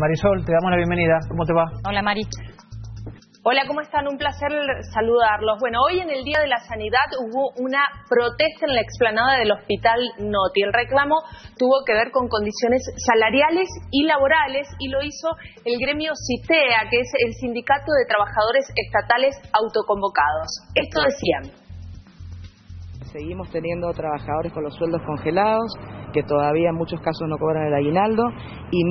Marisol, te damos la bienvenida. ¿Cómo te va? Hola, Mari. Hola, ¿cómo están? Un placer saludarlos. Bueno, hoy en el Día de la Sanidad hubo una protesta en la explanada del Hospital Noti. El reclamo tuvo que ver con condiciones salariales y laborales y lo hizo el gremio CITEA, que es el Sindicato de Trabajadores Estatales Autoconvocados. Esto decían. Seguimos teniendo trabajadores con los sueldos congelados, que todavía en muchos casos no cobran el aguinaldo, y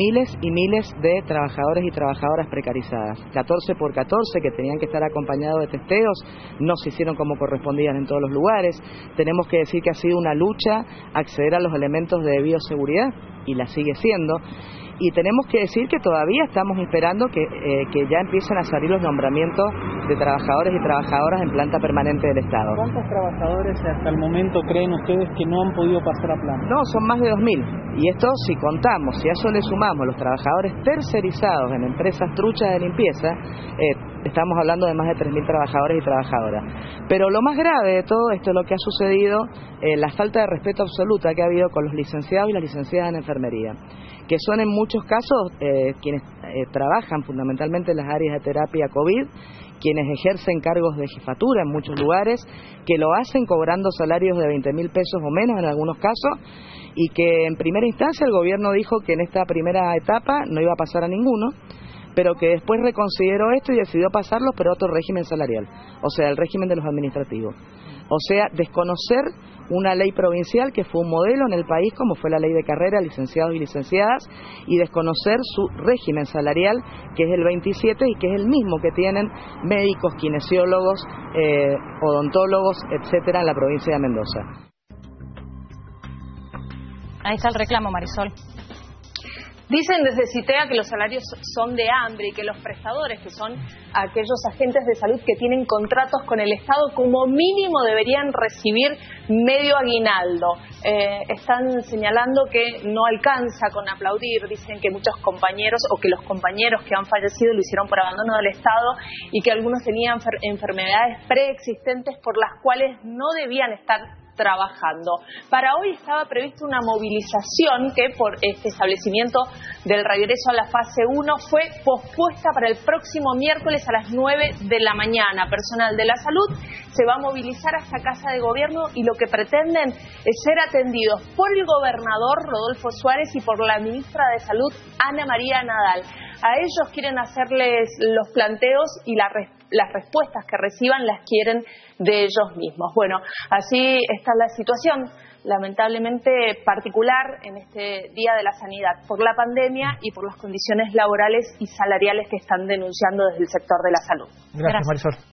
miles de trabajadores y trabajadoras precarizadas. 14 por 14 que tenían que estar acompañados de testeos, no se hicieron como correspondían en todos los lugares. Tenemos que decir que ha sido una lucha acceder a los elementos de bioseguridad, y la sigue siendo. Y tenemos que decir que todavía estamos esperando que ya empiecen a salir los nombramientos de trabajadores y trabajadoras en planta permanente del Estado. ¿Cuántos trabajadores hasta el momento creen ustedes que no han podido pasar a planta? No, son más de 2.000. Y esto si contamos, si a eso le sumamos los trabajadores tercerizados en empresas truchas de limpieza, estamos hablando de más de 3.000 trabajadores y trabajadoras. Pero lo más grave de todo esto es lo que ha sucedido, la falta de respeto absoluta que ha habido con los licenciados y las licenciadas en enfermería, que son en muchos casos quienes trabajan fundamentalmente en las áreas de terapia COVID, quienes ejercen cargos de jefatura en muchos lugares, que lo hacen cobrando salarios de 20.000 pesos o menos en algunos casos, y que en primera instancia el gobierno dijo que en esta primera etapa no iba a pasar a ninguno, pero que después reconsideró esto y decidió pasarlos, pero a otro régimen salarial, o sea, el régimen de los administrativos. O sea, desconocer una ley provincial que fue un modelo en el país, como fue la ley de carrera, licenciados y licenciadas, y desconocer su régimen salarial, que es el 27 y que es el mismo que tienen médicos, kinesiólogos, odontólogos, etcétera, en la provincia de Mendoza. Ahí está el reclamo, Marisol. Dicen desde CITEA que los salarios son de hambre y que los prestadores, que son aquellos agentes de salud que tienen contratos con el Estado, como mínimo deberían recibir medio aguinaldo. Están señalando que no alcanza con aplaudir. Dicen que muchos compañeros o que los compañeros que han fallecido lo hicieron por abandono del Estado y que algunos tenían enfermedades preexistentes por las cuales no debían estar trabajando. Para hoy estaba prevista una movilización que por este establecimiento del regreso a la fase 1 fue pospuesta para el próximo miércoles a las 9 de la mañana. Personal de la salud se va a movilizar hasta Casa de Gobierno y lo que pretenden es ser atendidos por el gobernador Rodolfo Suárez y por la ministra de Salud Ana María Nadal. A ellos quieren hacerles los planteos y las respuestas que reciban las quieren de ellos mismos. Bueno, así está la situación, lamentablemente particular en este Día de la Sanidad, por la pandemia y por las condiciones laborales y salariales que están denunciando desde el sector de la salud. Gracias. Marisol.